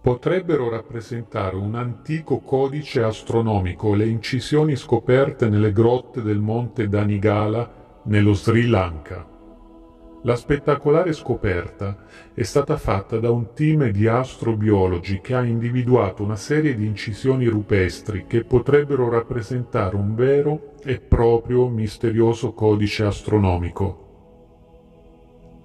Potrebbero rappresentare un antico codice astronomico le incisioni scoperte nelle grotte del monte Danigala nello Sri Lanka. La spettacolare scoperta è stata fatta da un team di astrobiologi che ha individuato una serie di incisioni rupestri che potrebbero rappresentare un vero e proprio misterioso codice astronomico.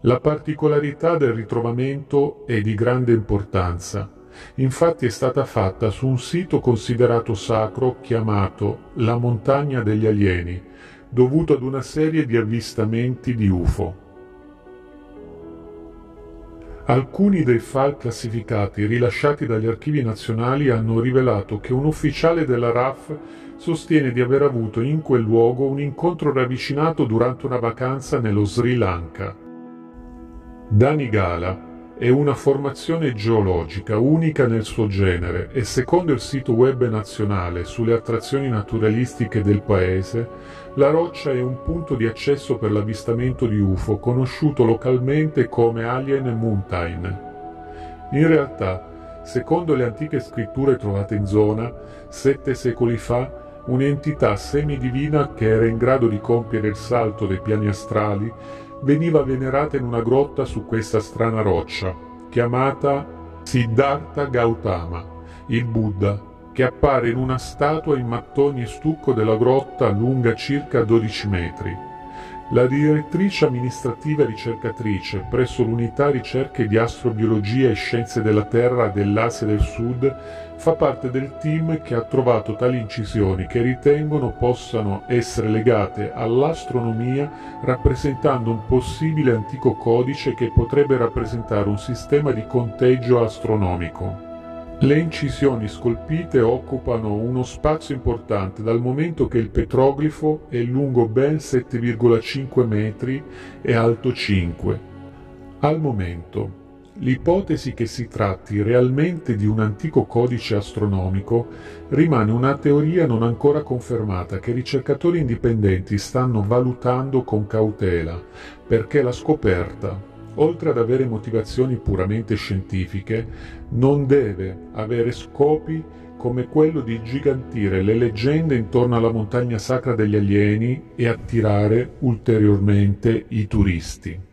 La particolarità del ritrovamento è di grande importanza, infatti è stata fatta su un sito considerato sacro chiamato la Montagna degli Alieni, dovuto ad una serie di avvistamenti di UFO. Alcuni dei file classificati rilasciati dagli archivi nazionali hanno rivelato che un ufficiale della RAF sostiene di aver avuto in quel luogo un incontro ravvicinato durante una vacanza nello Sri Lanka. Danigala è una formazione geologica unica nel suo genere e secondo il sito web nazionale sulle attrazioni naturalistiche del paese, la roccia è un punto di accesso per l'avvistamento di UFO conosciuto localmente come Alien Mountain. In realtà, secondo le antiche scritture trovate in zona, 7 secoli fa, un'entità semidivina che era in grado di compiere il salto dei piani astrali veniva venerata in una grotta su questa strana roccia, chiamata Siddhartha Gautama, il Buddha, che appare in una statua in mattoni e stucco della grotta lunga circa 12 metri. La direttrice amministrativa e ricercatrice presso l'Unità Ricerche di Astrobiologia e Scienze della Terra dell'Asia del Sud fa parte del team che ha trovato tali incisioni che ritengono possano essere legate all'astronomia rappresentando un possibile antico codice che potrebbe rappresentare un sistema di conteggio astronomico. Le incisioni scolpite occupano uno spazio importante dal momento che il petroglifo è lungo ben 7,5 metri e alto 5. Al momento, l'ipotesi che si tratti realmente di un antico codice astronomico rimane una teoria non ancora confermata che ricercatori indipendenti stanno valutando con cautela, perché la scoperta, oltre ad avere motivazioni puramente scientifiche, non deve avere scopi come quello di ingigantire le leggende intorno alla montagna sacra degli alieni e attirare ulteriormente i turisti.